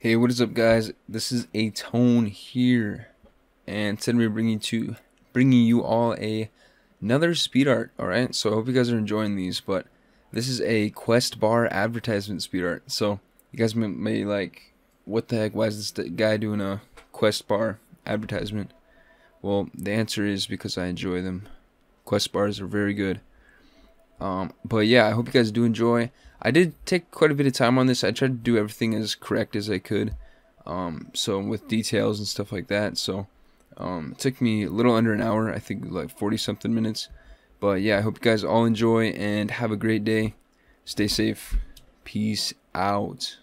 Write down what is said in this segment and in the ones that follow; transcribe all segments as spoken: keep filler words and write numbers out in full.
Hey, what is up, guys? This is A T one N E here, and today we're bringing to bringing you all a another speed art. All right, so I hope you guys are enjoying these, but this is a Quest Bar advertisement speed art. So you guys may, may like, what the heck? Why is this guy doing a Quest Bar advertisement? Well, the answer is because I enjoy them. Quest bars are very good. Um, but yeah, I hope you guys do enjoy. I did take quite a bit of time on this. I tried to do everything as correct as I could, um, so with details and stuff like that. So um, it took me a little under an hour, I think like forty something minutes. But yeah, I hope you guys all enjoy and have a great day. Stay safe. Peace out.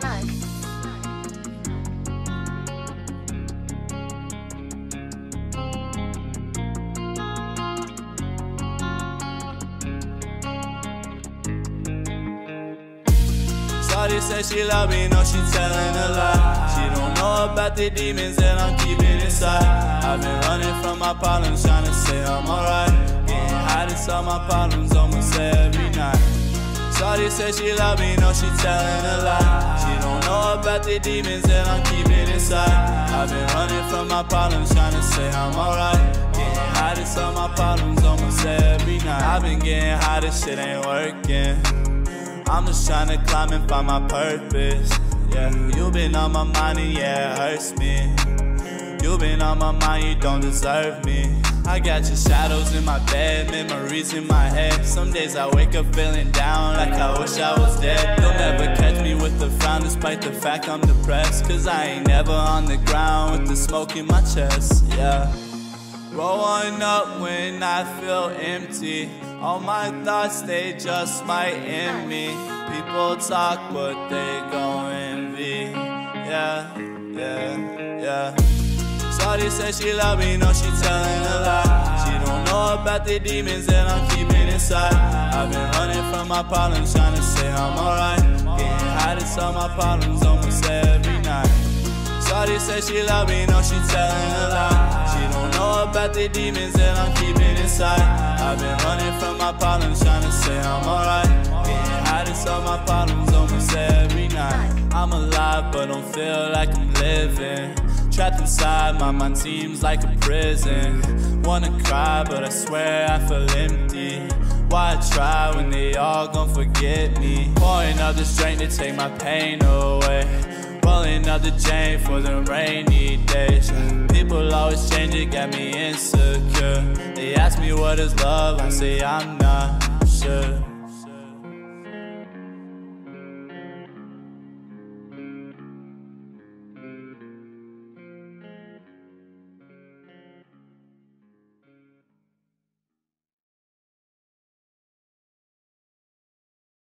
Frog. Shawty says she love me, no, she telling a lie. She don't know about the demons that I'm keeping inside. I've been running from my problems, trying to say I'm alright. Getting high to solve my problems almost every night. Shawty says she love me, no, she telling a lie. She don't know about the demons that I'm keeping inside. I've been running from my problems, trying to say I'm alright. Getting high to solve my problems almost every night. I've been getting high, this shit ain't working. I'm just trying to climb and find my purpose. Yeah, you been on my mind and yeah, it hurts me. You been on my mind, you don't deserve me. I got your shadows in my bed, memories in my head. Some days I wake up feeling down, like I wish I was dead. You'll never catch me with a frown, despite the fact I'm depressed. Cause I ain't never on the ground with the smoke in my chest, yeah. Rolling up when I feel empty. All my thoughts, they just might end me. People talk, but they gon' envy. Yeah, yeah, yeah. Shawty says she love me, no, she telling a lie. She don't know about the demons that I'm keeping inside. I've been running from my problems, trying to say I'm alright. Getting high to solve my problems almost every night. Shawty says she love me, no, she telling a lie. She don't know about the demons that I'm keeping inside. I've been running from my problems, trying to say I'm alright. Getting high to solve my problems almost every night. I'm alive, but don't feel like I'm living. Trapped inside, my mind seems like a prison. Wanna cry, but I swear I feel empty. Why I try when they all gon' forget me? Pouring up this drink to take my pain away. Rolling up the chain for the rainy days. People always change, it got me insecure. They ask me what is love, I say I'm not sure.